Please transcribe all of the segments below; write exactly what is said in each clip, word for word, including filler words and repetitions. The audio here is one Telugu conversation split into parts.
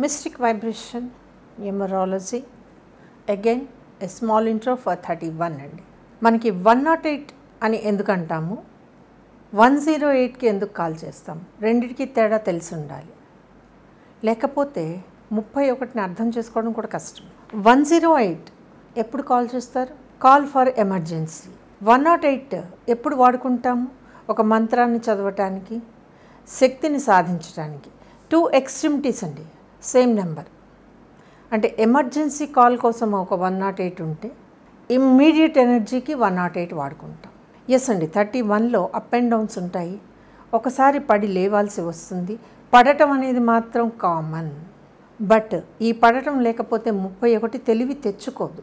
Mystic vibration numerology, again a small intro for thirty-one అండి. మనకి వన్ నాట్ ఎయిట్ అని ఎందుకు అంటాము, వన్ జీరో ఎయిట్ కి ఎందుకు కాల్ చేస్తాం? రెండిటికి తేడా తెలిసి ఉండాలి, లేకపోతే ముప్పై ఒకటిని అర్థం చేసుకోవడం కూడా కష్టం. వన్ జీరో ఎయిట్ ఎప్పుడు కాల్ చేస్తారు? Call for emergency. One nought eight ఎప్పుడు వాడుకుంటాము? ఒక మంత్రాన్ని చదవటానికి, శక్తిని సాధించడానికి. టూ ఎక్స్ట్రిమిటీస్ అండి, సేమ్ నెంబర్. అంటే ఎమర్జెన్సీ కాల్ కోసం ఒక వన్ నాట్ ఎయిట్ ఉంటే, ఇమ్మీడియట్ ఎనర్జీకి వన్ నాట్ ఎయిట్ వాడుకుంటాం. ఎస్ అండి, థర్టీ వన్లో అప్ అండ్ డౌన్స్ ఉంటాయి. ఒకసారి పడి లేవాల్సి వస్తుంది. పడటం అనేది మాత్రం కామన్. బట్ ఈ పడటం లేకపోతే ముప్పై ఒకటి తెలివి తెచ్చుకోదు.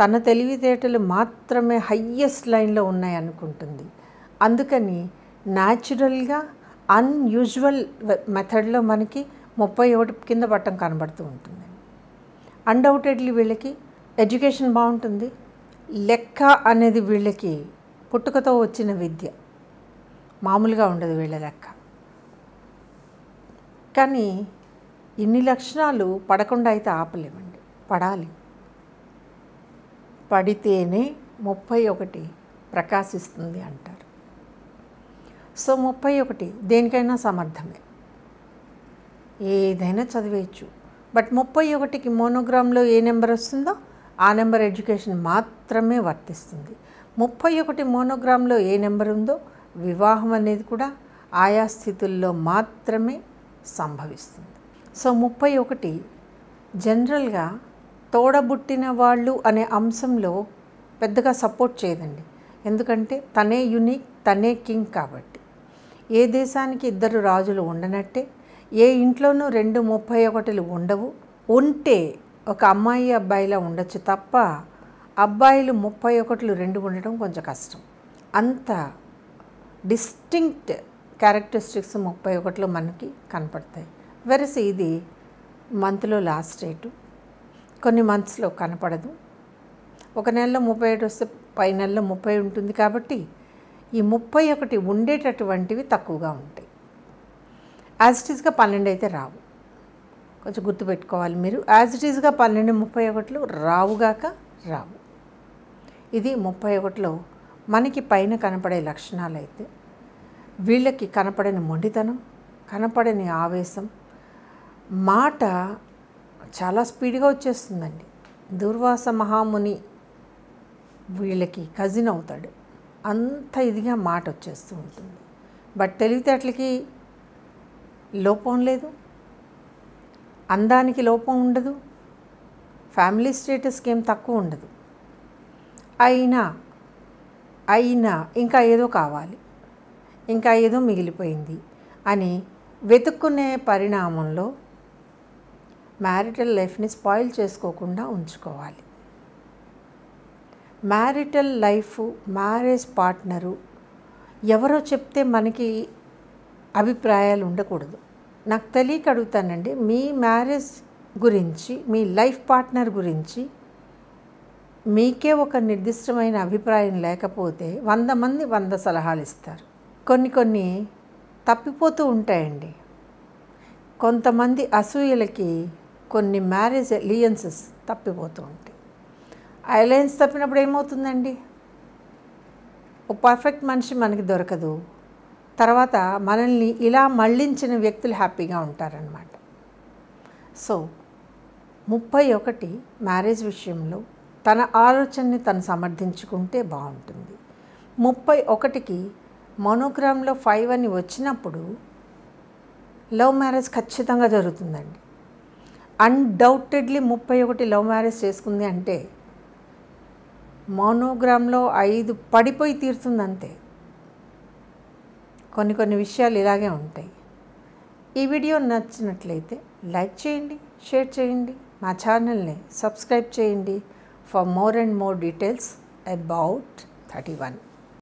తన తెలివితేటలు మాత్రమే హయ్యెస్ట్ లైన్లో ఉన్నాయి అనుకుంటుంది. అందుకని న్యాచురల్గా అన్యూజువల్ మెథడ్లో మనకి ముప్పై ఒకటి కింద పట్టం కనబడుతూ ఉంటుంది. అన్డౌటెడ్లీ వీళ్ళకి ఎడ్యుకేషన్ బాగుంటుంది. లెక్క అనేది వీళ్ళకి పుట్టుకతో వచ్చిన విద్య, మామూలుగా ఉండదు వీళ్ళ లెక్క. కానీ ఇన్ని లక్షణాలు పడకుండా అయితే ఆపలేమండి, పడాలి. పడితేనే ముప్పై ఒకటి ప్రకాశిస్తుంది అంటారు. సో ముప్పై ఒకటి దేనికైనా సమర్థమే, ఏదైనా చదివేయచ్చు. బట్ ముప్పై ఒకటికి మోనోగ్రామ్లో ఏ నెంబర్ వస్తుందో ఆ నెంబర్ ఎడ్యుకేషన్ మాత్రమే వర్తిస్తుంది. ముప్పై ఒకటి మోనోగ్రామ్లో ఏ నెంబర్ ఉందో వివాహం అనేది కూడా ఆయా స్థితుల్లో మాత్రమే సంభవిస్తుంది. సో ముప్పై ఒకటి జనరల్గా తోడబుట్టిన వాళ్ళు అనే అంశంలో పెద్దగా సపోర్ట్ చేయదండి. ఎందుకంటే తనే యూనిక్, తనే కింగ్ కాబట్టి. ఏ దేశానికి ఇద్దరు రాజులు ఉండనట్టే, ఏ ఇంట్లోనూ రెండు ముప్పై ఒకటిలు ఉండవు. ఉంటే ఒక అమ్మాయి అబ్బాయిలా ఉండొచ్చు తప్ప, అబ్బాయిలు ముప్పై ఒకటిలు రెండు ఉండడం కొంచెం కష్టం. అంత డిస్టింక్ట్ క్యారెక్టరిస్టిక్స్ ముప్పై ఒకటిలో మనకి కనపడతాయి. వెరసి ఇది మంత్లో లాస్ట్ డేటు, కొన్ని మంత్స్లో కనపడదు. ఒక నెలలో ముప్పై ఏడు వస్తే పై నెలలో ముప్పై ఉంటుంది కాబట్టి ఈ ముప్పై ఒకటి ఉండేటటువంటివి తక్కువగా ఉంటాయి. యాజ్ ఇట్ ఈస్గా పన్నెండు అయితే రావు, కొంచెం గుర్తుపెట్టుకోవాలి మీరు. యాజ్ ఇట్ ఈస్గా పన్నెండు ముప్పై ఒకటిలో రావుగాక రావు. ఇది ముప్పై ఒకటిలో మనకి పైన కనపడే లక్షణాలు అయితే, వీళ్ళకి కనపడని మొండితనం, కనపడని ఆవేశం, మాట చాలా స్పీడ్గా వచ్చేస్తుందండి. దుర్వాస మహాముని వీళ్ళకి కజిన్ అవుతాడు, అంత ఇదిగా మాట వచ్చేస్తూ ఉంటుంది. బట్ తెలివితేటలకి లోపం లేదు, అందానికి లోపం ఉండదు, ఫ్యామిలీ స్టేటస్కి ఏం తక్కువ ఉండదు. అయినా అయినా ఇంకా ఏదో కావాలి, ఇంకా ఏదో మిగిలిపోయింది అని వెతుక్కునే పరిణామంలో మ్యారిటల్ లైఫ్ని స్పాయిల్ చేసుకోకుండా ఉంచుకోవాలి. మ్యారిటల్ లైఫ్, మ్యారేజ్ పార్ట్నరు ఎవరో చెప్తే మనకి అభిప్రాయాలు ఉండకూడదు. నాకు తెలియక అడుగుతానండి, మీ మ్యారేజ్ గురించి, మీ లైఫ్ పార్ట్నర్ గురించి మీకే ఒక నిర్దిష్టమైన అభిప్రాయం లేకపోతే వంద మంది వంద సలహాలు ఇస్తారు. కొన్ని కొన్ని తప్పిపోతూ ఉంటాయండి. కొంతమంది అసూయలకి కొన్ని మ్యారేజ్ అలయన్సెస్ తప్పిపోతూ ఉంటాయి. అలయన్స్ తప్పినప్పుడు ఏమవుతుందండి, ఓ పర్ఫెక్ట్ మనిషి మనకి దొరకదు. తర్వాత మనల్ని ఇలా మళ్ళించిన వ్యక్తులు హ్యాపీగా ఉంటారన్నమాట. సో ముప్పై ఒకటి మ్యారేజ్ విషయంలో తన ఆలోచనని తను సమర్థించుకుంటే బాగుంటుంది. ముప్పై ఒకటికి మోనోగ్రామ్లో ఫైవ్ అని వచ్చినప్పుడు లవ్ మ్యారేజ్ ఖచ్చితంగా జరుగుతుందండి. అన్డౌటెడ్లీ ముప్పై ఒకటి లవ్ మ్యారేజ్ చేసుకుంది అంటే మోనోగ్రామ్లో ఐదు పడిపోయి తీరుతుందంతే. కొన్ని కొన్ని విషయాలు ఇలాగే ఉంటాయి. ఈ వీడియో నచ్చినట్లయితే లైక్ చేయండి, షేర్ చేయండి, మా ఛానల్ని సబ్స్క్రైబ్ చేయండి for more and more details about thirty one.